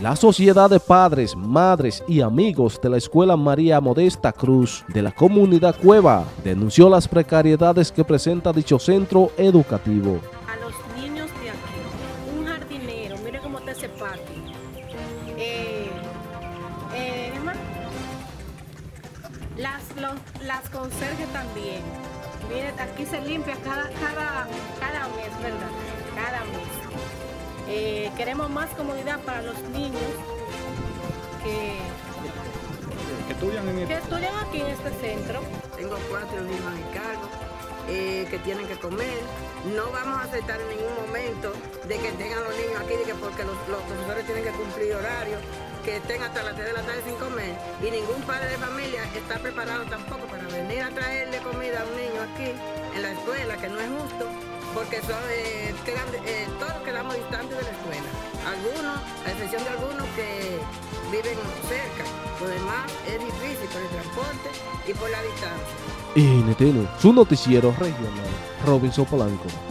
La Sociedad de Padres, Madres y Amigos de la Escuela María Modesta Cruz de la Comunidad Cueva denunció las precariedades que presenta dicho centro educativo. A los niños de aquí, un jardinero, mire cómo está ese patio. Las conserjes también. Mire, aquí se limpia cada mes, ¿verdad? Cada mes. Queremos más comodidad para los niños que estudian aquí en este centro. Tengo 4 niños en cargo que tienen que comer. No vamos a aceptar en ningún momento de que tengan los niños aquí, de que porque los profesores tienen que cumplir horarios, que estén hasta las 3 de la tarde sin comer. Y ningún padre de familia está preparado tampoco para venir a traerle comida a un niño aquí en la escuela, que no es justo. Porque todos quedamos distantes de la escuela. Algunos, a excepción de algunos que viven cerca. Lo demás es difícil por el transporte y por la distancia. NTN, su noticiero regional, Robinson Polanco.